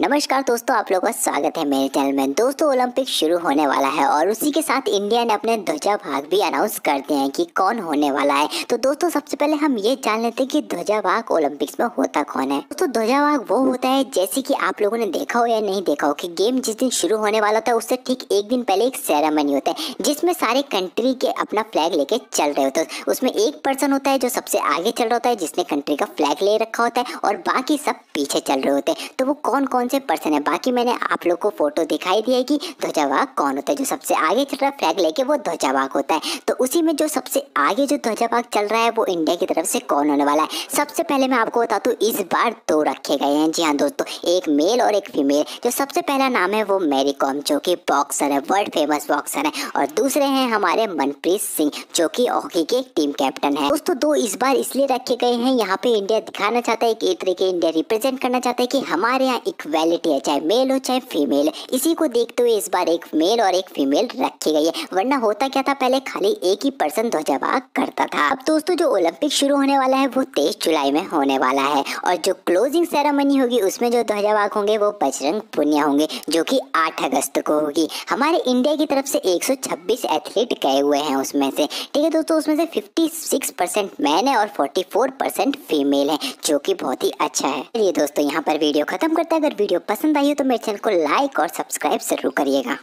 नमस्कार दोस्तों, आप लोगों का स्वागत है मेरे चैनल में। दोस्तों, ओलंपिक शुरू होने वाला है और उसी के साथ इंडिया ने अपने ध्वजा भाग भी अनाउंस कर दिए हैं कि कौन होने वाला है। तो दोस्तों, सबसे पहले हम ये जान लेते हैं कि ध्वजा भाग ओलंपिक्स में होता कौन है। दोस्तों, ध्वजा भाग वो होता है, जैसे कि आप लोगों ने देखा हो या नहीं देखा हो, कि गेम जिस दिन शुरू होने वाला होता है उससे ठीक एक दिन पहले एक सेरेमनी होता है जिसमें सारे कंट्री के अपना फ्लैग लेके चल रहे होते हैं। उसमें एक पर्सन होता है जो सबसे आगे चल रहा होता है, जिसने कंट्री का फ्लैग ले रखा होता है और बाकी सब पीछे चल रहे होते हैं। तो वो कौन से पर्सन है, बाकी मैंने आप लोग को फोटो दिखाई दी है कि ध्वजावाहक कौन होता है। जो सबसे आगे चल रहा है फ्लैग लेके वो ध्वजावाहक होता है। तो उसी में जो सबसे आगे जो ध्वजावाहक चल रहा है वो इंडिया की तरफ से कौन होने वाला है। सबसे पहले मैं आपको बता दूं, इस बार 2 रखे गए हैं। जी हाँ दोस्तों, एक मेल और एक फीमेल। जो सबसे पहला नाम है वो मैरी कॉम, जो कि बॉक्सर है, वर्ल्ड फेमस बॉक्सर है, और दूसरे हैं हमारे मनप्रीत सिंह जो कि हॉकी के टीम कैप्टन है। दोस्तों, 2 इस बार इसलिए रखे गए हैं, यहाँ पे इंडिया दिखाना चाहता है कि एक तरीके इंडिया रिप्रेजेंट करना चाहता है कि हमारे यहाँ इक्वलिटी है, चाहे मेल हो चाहे फीमेल। इसी को देखते हुए इस बार एक मेल और एक फीमेल रखी गई है। वरना होता क्या था, पहले खाली एक ही पर्सन ध्वजावाहक करता था। अब दोस्तों, जो ओलंपिक शुरू होने वाला है वो 23 जुलाई में होने वाला है और जो क्लोजिंग सेरेमनी होगी उसमें जो ध्वजावाहक होंगे वो बजरंग पुनिया होंगे, जो कि 8 अगस्त को होगी। हमारे इंडिया की तरफ से 126 एथलीट गए हुए हैं उसमें से, ठीक है दोस्तों, उसमें से 56% मैन है और 44% फीमेल है, जो कि बहुत ही अच्छा है। चलिए दोस्तों, यहाँ पर वीडियो खत्म करता है। अगर वीडियो पसंद आई हो तो मेरे चैनल को लाइक और सब्सक्राइब जरूर करिएगा।